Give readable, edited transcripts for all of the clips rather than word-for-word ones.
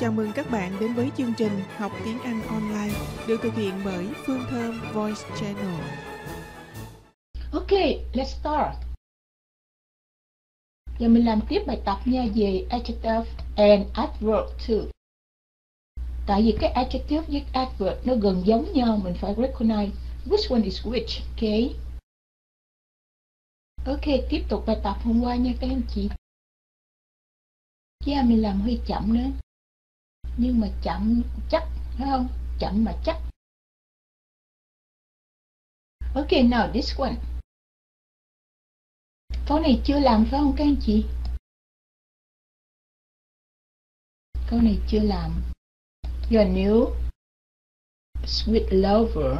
Chào mừng các bạn đến với chương trình Học Tiếng Anh Online được thực hiện bởi Phương Thơm Voice Channel. Okay, let's start. Giờ mình làm tiếp bài tập nha về adjective and adverb too. Tại vì cái adjective với adverb nó gần giống nhau, mình phải recognize which one is which, okay? Okay, tiếp tục bài tập hôm qua nha các anh chị. Yeah, mình làm hơi chậm nữa. Nhưng mà chậm chắc, phải không? Chậm mà chắc. Okay, now this one. Câu này chưa làm phải không các anh chị? Câu này chưa làm. Your new sweet lover.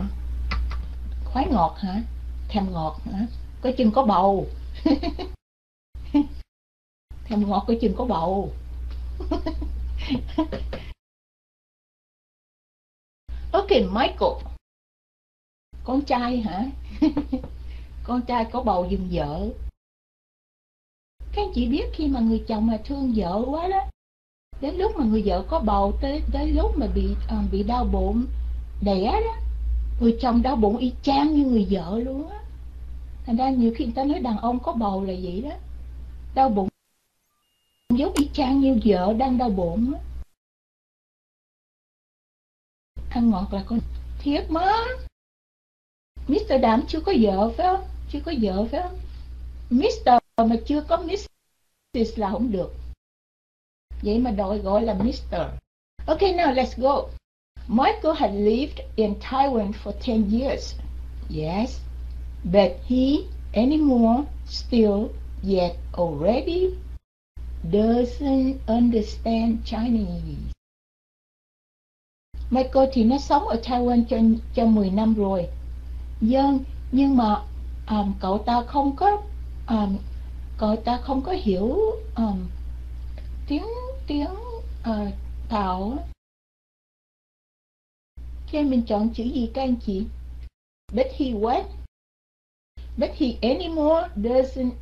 Khoái ngọt hả? Thèm ngọt hả? Có chừng có bầu. Thèm ngọt có chừng có bầu. Okay, Michael. Con trai hả? Con trai có bầu giùm vợ. Các anh chị biết khi mà người chồng mà thương vợ quá đó, đến lúc mà người vợ có bầu tới lúc mà bị đau bụng đẻ đó, người chồng đau bụng y chang như người vợ luôn á. Thành ra nhiều khi người ta nói đàn ông có bầu là vậy đó, đau bụng giống y chang như vợ đang đau bụng á. Ăn ngọt là con thiệt má. Mr. Đảm chưa có vợ phải không? Chưa có vợ phải không? Mr. mà chưa có Mrs. là không được. Vậy mà đòi gọi là Mr. Okay, now let's go. Michael had lived in Taiwan for 10 years. Yes, but he anymore still yet already doesn't understand Chinese. Michael thì nó sống ở Taiwan cho 10 năm rồi. Nhưng mà cậu ta không có hiểu tiếng Tàu. Thế mình chọn chữ gì các anh chị? But he what? But he anymore doesn't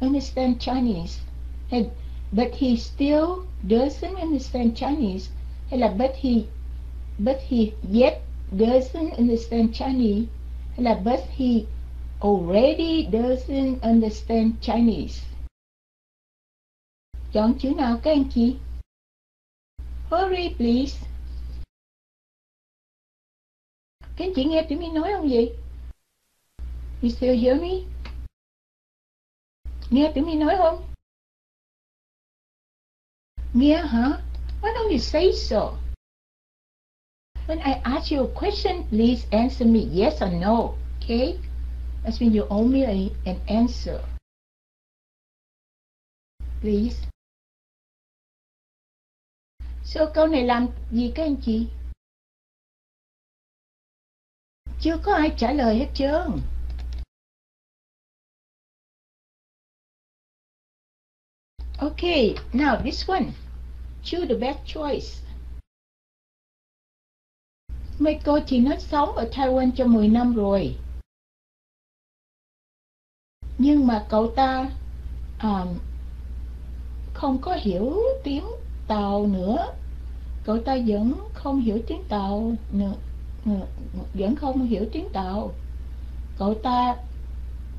understand Chinese. Hey, but he still doesn't understand Chinese. Hay là but he yet doesn't understand Chinese. Hay là but he already doesn't understand Chinese. Chọn chữ nào các anh chị? Hurry please. Các anh chị nghe tiếng mình nói không vậy? You still hear me? Nghe tiếng mình nói không? Nghe hả? Why don't you say so? When I ask you a question, please answer me yes or no, okay? That's when you owe me an answer. Please. So câu này làm gì các anh chị? Chưa có ai trả lời hết trơn. Okay, now this one. Choose the best choice. Michael thì nó sống ở Taiwan cho 10 năm rồi. Nhưng mà cậu ta không có hiểu tiếng Tàu nữa. Cậu ta vẫn không hiểu tiếng Tàu nữa. Vẫn không hiểu tiếng Tàu. Cậu ta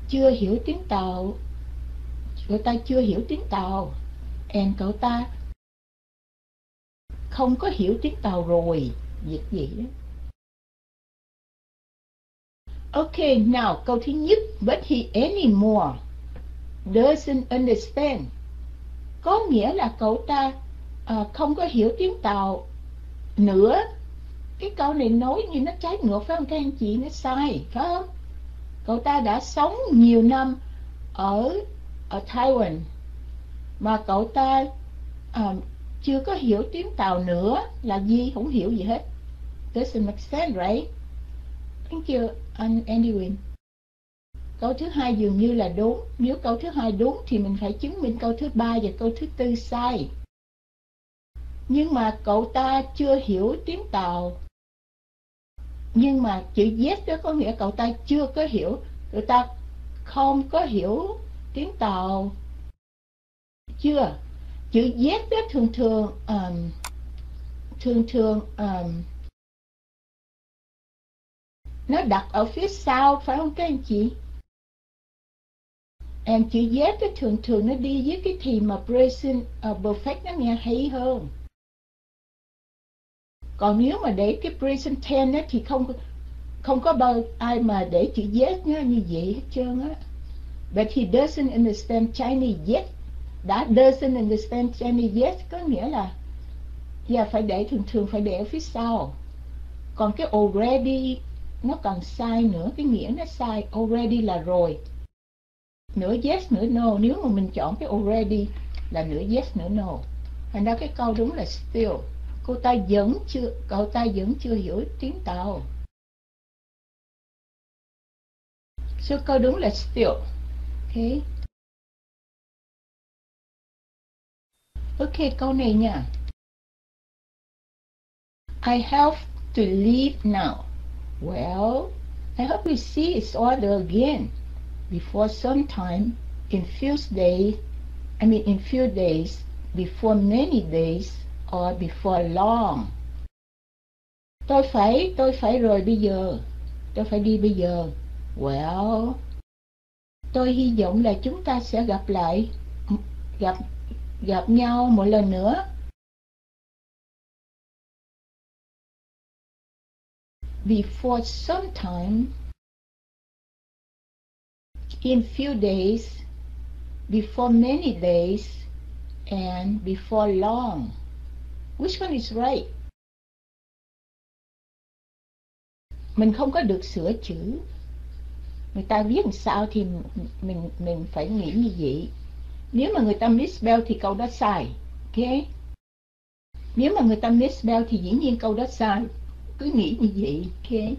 chưa hiểu tiếng Tàu. Cậu ta chưa hiểu tiếng Tàu. And cậu ta không có hiểu tiếng Tàu rồi. Việc gì đó. Okay, now câu thứ nhất. But he anymore doesn't understand. Có nghĩa là cậu ta không có hiểu tiếng Tàu nữa. Cái câu này nói như nó trái ngược phải không các anh chị? Nó sai phải không? Cậu ta đã sống nhiều năm ở Taiwan mà cậu ta chưa có hiểu tiếng Tàu nữa là gì? Không hiểu gì hết. Doesn't make sense, right? Thank you, Andy Wynn. Câu thứ hai dường như là đúng. Nếu câu thứ hai đúng thì mình phải chứng minh câu thứ ba và câu thứ tư sai. Nhưng mà cậu ta chưa hiểu tiếng Tàu. Nhưng mà chữ yes đó có nghĩa cậu ta chưa có hiểu. Cậu ta không có hiểu tiếng Tàu. Chưa. Chữ Z đó thường thường nó đặt ở phía sau, phải không các anh chị? Chữ Z đó thường thường nó đi với cái thì mà present perfect, nó nghe hay hơn. Còn nếu mà để cái present tense đó thì không có bao ai mà để chữ Z như vậy hết trơn á. But he doesn't understand Chinese yet. Đã doesn't understand Chinese yet có nghĩa là phải để, thường thường phải để ở phía sau. Còn cái already nó còn sai nữa, cái nghĩa nó sai. Already là rồi, nửa yes nửa no. Nếu mà mình chọn cái already là nửa yes nửa no. Thành ra cái câu đúng là still. Cậu ta vẫn chưa hiểu tiếng Tàu. Số câu đúng là still. Okay. Ok, câu này nha. I have to leave now. Well, I hope we see each other again before sometime in few days, before many days or before long. Tôi phải rồi bây giờ. Tôi phải đi bây giờ. Well, tôi hy vọng là chúng ta sẽ gặp nhau một lần nữa. Before sometime, in few days, before many days, and before long. Which one is right? Mình không có được sửa chữ. Người ta viết làm sao thì mình phải nghĩ như vậy. Nếu mà người ta misspell thì câu đó sai. Okay. Nếu mà người ta misspell thì dĩ nhiên câu đó sai. Cứ nghĩ như vậy. Okay.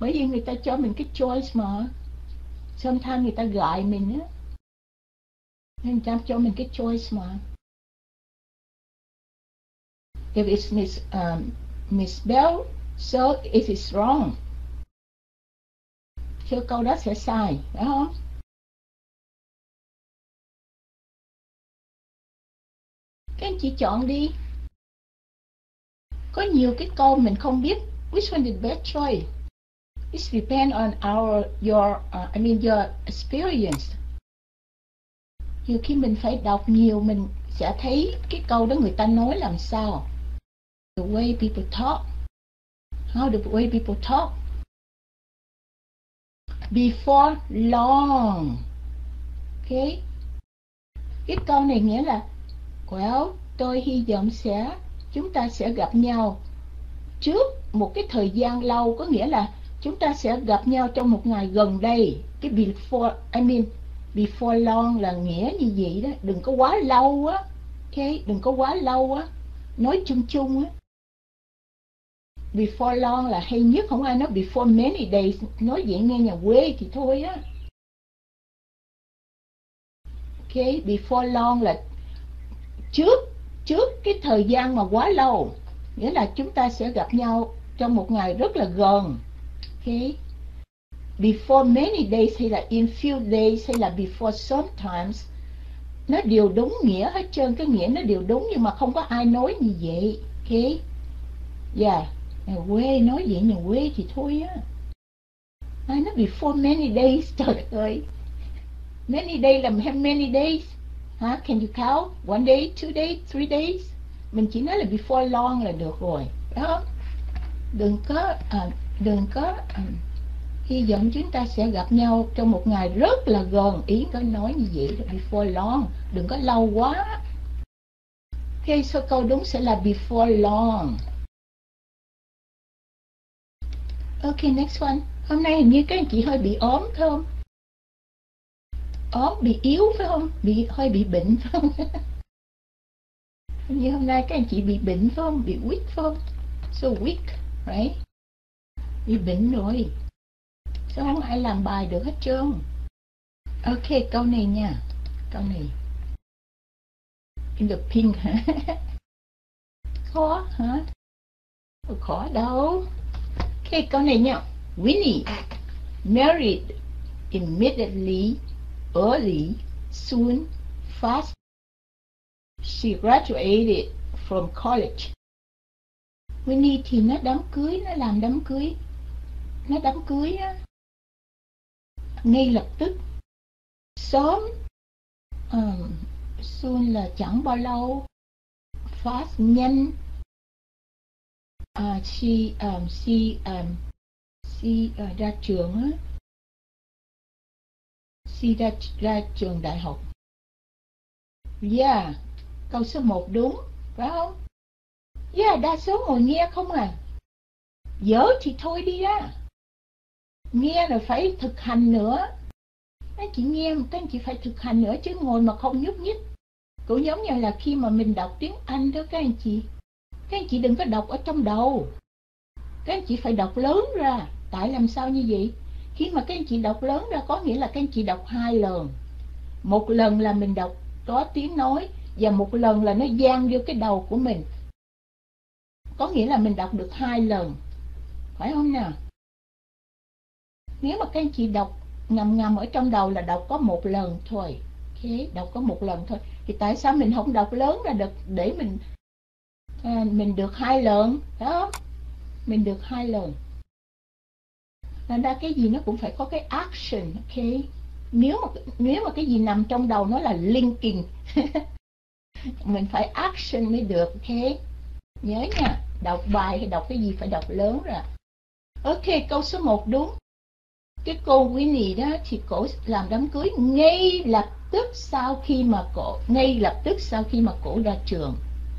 Bởi vì người ta cho mình cái choice mà. Sometimes người ta gại mình á. Người ta cho mình cái choice mà. If it's misspelled, so it is wrong. Chứ câu đó sẽ sai, phải không? Các anh chị chọn đi. Có nhiều cái câu mình không biết. Which one is the best choice? It depends on your experience. Nhiều khi mình phải đọc nhiều, mình sẽ thấy cái câu đó người ta nói làm sao. The way people talk. How the way people talk. Before long. Okay. Cái câu này nghĩa là well, tôi hy vọng chúng ta sẽ gặp nhau trước một cái thời gian lâu, có nghĩa là chúng ta sẽ gặp nhau trong một ngày gần đây. Cái before long là nghĩa như vậy đó, đừng có quá lâu á. Okay, đừng có quá lâu á. Nói chung á. Before long là hay nhất, không ai nói before many days, nói vậy nghe nhà quê thì thôi á. Okay, before long là trước cái thời gian mà quá lâu, nghĩa là chúng ta sẽ gặp nhau trong một ngày rất là gần. Okay. Before many days hay là in few days hay là before sometimes, nó đều đúng nghĩa hết trơn, cái nghĩa nó đều đúng nhưng mà không có ai nói như vậy. Okay. Yeah, nhà quê nói vậy nhà quê thì thôi á. Ai nói before many days, trời ơi. Many days là many days. Hả? Can you count? 1 day, 2 days, 3 days. Mình chỉ nói là before long là được rồi. Đó. Đừng có hy vọng chúng ta sẽ gặp nhau trong một ngày rất là gần. Ý có nói như vậy là before long. Đừng có lâu quá. Ok, số câu đúng sẽ là before long. Ok, next one. Hôm nay hình như các anh chị hơi bị ốm phải không? Ốm, bị yếu phải không? Hơi bị bệnh phải không? Hình như hôm nay các anh chị bị bệnh phải không? Bị weak phải không? So weak, right? Bị bệnh rồi. Sao không ai làm bài được hết trơn? Ok, câu này nha. Câu này. In the pink hả? Khó hả? Không khó đâu. Okay, câu này nha. Winnie married immediately, early, soon, fast, She graduated from college. Winnie thì nó đám cưới, nó làm đám cưới. Nó đám cưới á, ngay lập tức, sớm, soon là chẳng bao lâu, fast, nhanh. She ra trường á, she ra trường đại học. Yeah, câu số 1 đúng, phải không? Yeah, đa số ngồi nghe không à. Dở thì thôi đi ra. Nghe rồi phải thực hành nữa. Các anh chị nghe, các anh chị phải thực hành nữa chứ ngồi mà không nhúc nhích. Cũng giống như là khi mà mình đọc tiếng Anh đó các anh chị. Các anh chị đừng có đọc ở trong đầu. Các anh chị phải đọc lớn ra. Tại làm sao như vậy? Khi mà các anh chị đọc lớn ra có nghĩa là các anh chị đọc hai lần. Một lần là mình đọc có tiếng nói, và một lần là nó vang vô cái đầu của mình. Có nghĩa là mình đọc được hai lần, phải không nào? Nếu mà các anh chị đọc ngầm ngầm ở trong đầu là đọc có một lần thôi. Okay, đọc có một lần thôi. Thì tại sao mình không đọc lớn ra được để mình được hai lần, đó. Mình được hai lần. Nên ra cái gì nó cũng phải có cái action, ok? Nếu mà cái gì nằm trong đầu nó là linking. Mình phải action mới được, ok? Nhớ nha, đọc bài hay đọc cái gì phải đọc lớn ra. Ok, câu số 1 đúng. Cái cô Winnie đó thì cổ làm đám cưới ngay lập tức sau khi mà cổ ra trường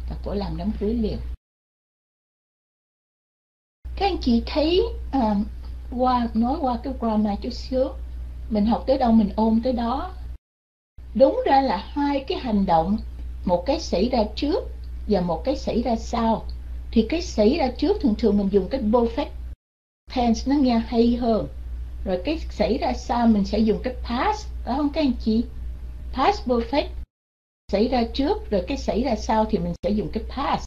và cổ làm đám cưới liền. Các anh chị thấy nói qua cái grammar chút xíu, mình học tới đâu mình ôm tới đó. Đúng ra là hai cái hành động, một cái xảy ra trước và một cái xảy ra sau. Thì cái xảy ra trước thường thường mình dùng cái perfect tense, nó nghe hay hơn. Rồi cái xảy ra sau mình sẽ dùng cái past, phải không các anh chị? Past perfect, xảy ra trước, rồi cái xảy ra sau thì mình sẽ dùng cái past.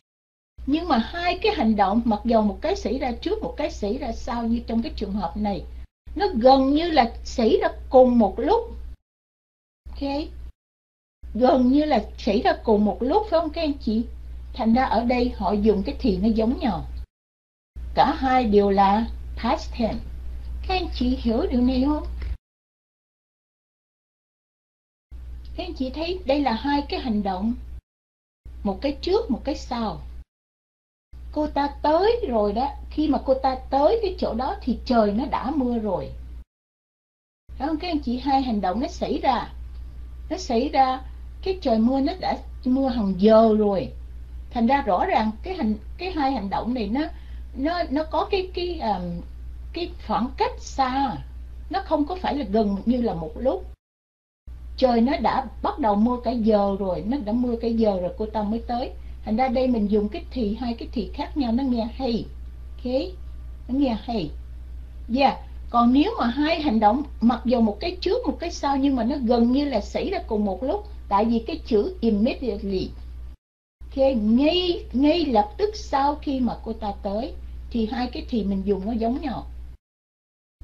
Nhưng mà hai cái hành động, mặc dù một cái xảy ra trước, một cái xảy ra sau, như trong cái trường hợp này, nó gần như là xảy ra cùng một lúc. Ok, gần như là xảy ra cùng một lúc, phải không các anh chị? Thành ra ở đây họ dùng cái thì nó giống nhau. Cả hai đều là past tense. Các anh chị hiểu điều này không? Các anh chị thấy đây là hai cái hành động, một cái trước, một cái sau. Cô ta tới rồi đó. Khi mà cô ta tới cái chỗ đó thì trời nó đã mưa rồi. Phải không các anh chị? Hai hành động nó xảy ra. Nó xảy ra cái trời mưa, nó đã mưa hàng giờ rồi. Thành ra rõ ràng cái hai hành động này nó có cái khoảng cách xa. Nó không có phải là gần như là một lúc. Trời nó đã bắt đầu mưa cả giờ rồi. Nó đã mưa cả giờ rồi cô ta mới tới. Thành ra đây mình dùng cái thì, hai cái thì khác nhau, nó nghe hay. Ok, nó nghe hay. Yeah. Còn nếu mà hai hành động, mặc dù một cái trước một cái sau, nhưng mà nó gần như là xảy ra cùng một lúc. Tại vì cái chữ immediately, okay, ngay lập tức sau khi mà cô ta tới, thì hai cái thì mình dùng nó giống nhau.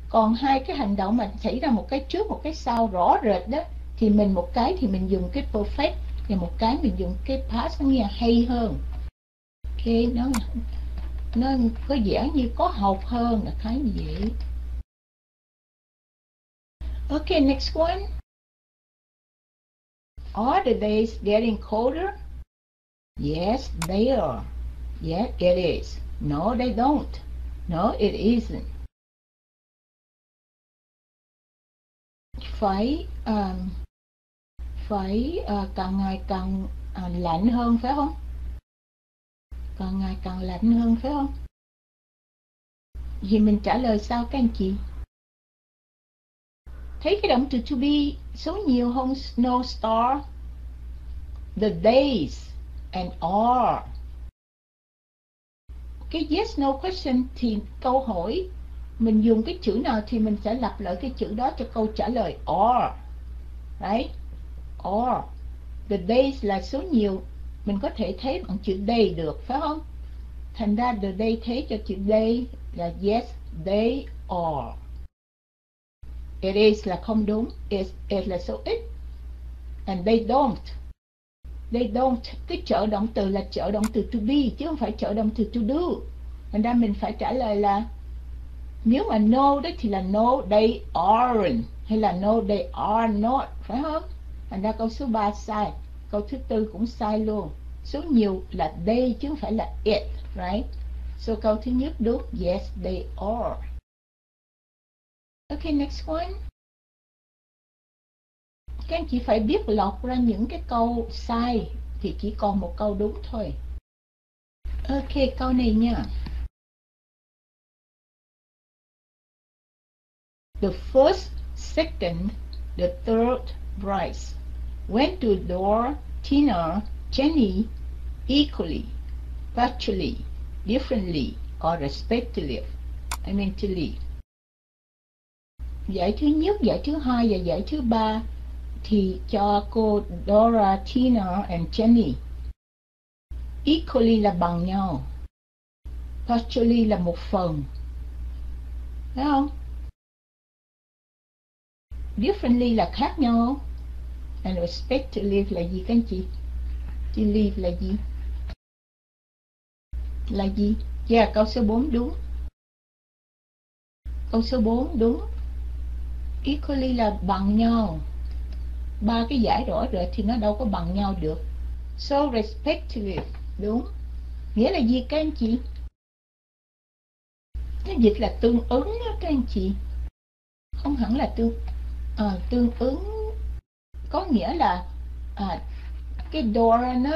Còn hai cái hành động mà xảy ra một cái trước một cái sau rõ rệt đó, thì mình một cái thì mình dùng cái perfect, và một cái mình dùng cái past, nó nghe hay hơn. Ok, nó có vẻ như có học hơn, là khá như vậy. Okay, next one. Are the days getting colder? Yes, they are. Yeah, it is. No, they don't. No, it isn't. Phải càng ngày càng lạnh hơn, phải không? Càng ngày càng lạnh hơn, phải không? Vậy mình trả lời sao các anh chị? Thấy cái động từ to be số nhiều không? No star, the days and are. Cái yes no question thì câu hỏi, mình dùng cái chữ nào thì mình sẽ lặp lại cái chữ đó cho câu trả lời. Are, right? Are. The days là số nhiều, mình có thể thấy bằng chữ day được, phải không? Thành ra the day thế cho chữ day là yes, they are. It is là không đúng, it là số ít. And they don't. They don't, cái trợ động từ là trợ động từ to be chứ không phải trợ động từ to do. Thành ra mình phải trả lời là nếu mà no đó thì là no they aren't, hay là no they are not, phải không? Thành ra câu số 3 sai, câu thứ 4 cũng sai luôn. Số nhiều là they chứ không phải là it, right? So câu thứ nhất đúng, yes they are. Okay, next one. Các anh chị phải biết lọc ra những cái câu sai thì chỉ còn một câu đúng thôi. Ok, câu này nha. The first, second, the third Bryce went to Dora, Tina, Jenny equally, partially, differently, or respectively. I mean to leave. Giải thứ nhất, giải thứ hai và giải thứ ba thì cho cô Dora, Tina and Jenny. Equally là bằng nhau, partially là một phần, thấy không? Differently là khác nhau, and respectively là gì các anh chị? To live là gì? Là gì? Yeah, câu số 4 đúng. Câu số 4 đúng. Equally là bằng nhau. Ba cái giải rõ rệt thì nó đâu có bằng nhau được. So respectively đúng. Nghĩa là gì các anh chị? Cái dịch là tương ứng đó các anh chị. Không hẳn là tương ứng, có nghĩa là cái Dora nó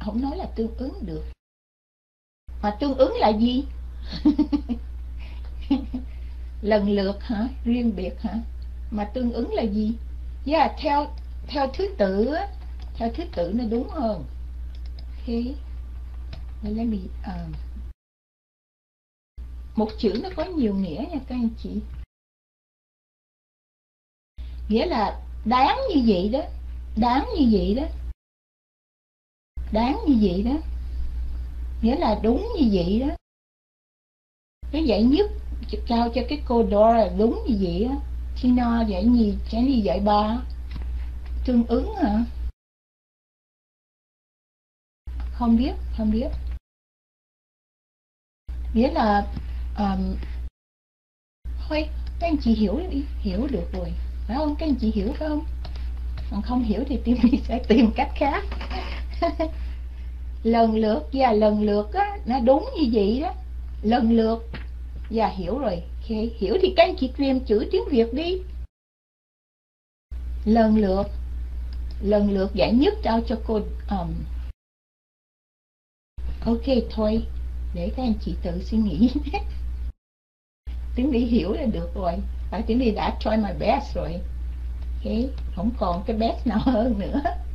không nói là tương ứng được. Mà tương ứng là gì? Lần lượt hả? Riêng biệt hả? Mà tương ứng là gì? Yeah, theo thứ tự á, theo thứ tự nó đúng hơn. Okay. Let me, một chữ nó có nhiều nghĩa nha các anh chị. Nghĩa là đáng như vậy đó, đáng như vậy đó, đáng như vậy đó, nghĩa là đúng như vậy đó. Cái giải nhất trao cho cái cô Dora là đúng như vậy á, Tina giải nhì, Jenny giải ba, tương ứng hả? Không biết, không biết. Nghĩa là thôi các anh chị hiểu đi, hiểu được rồi, phải không? Các anh chị hiểu phải không? Còn không hiểu thì tìm sẽ tìm cách khác. Lần lượt và lần lượt á, nó đúng như vậy đó. Lần lượt và hiểu rồi. Okay. Hiểu thì các anh chị tìm chữ tiếng Việt đi. Lần lượt. Lần lượt giải nhất trao cho cô. Ok thôi, để các anh chị tự suy nghĩ. Tiếng Mỹ hiểu là được rồi. Tiếng Mỹ đã try my best rồi. Okay. Không còn cái best nào hơn nữa.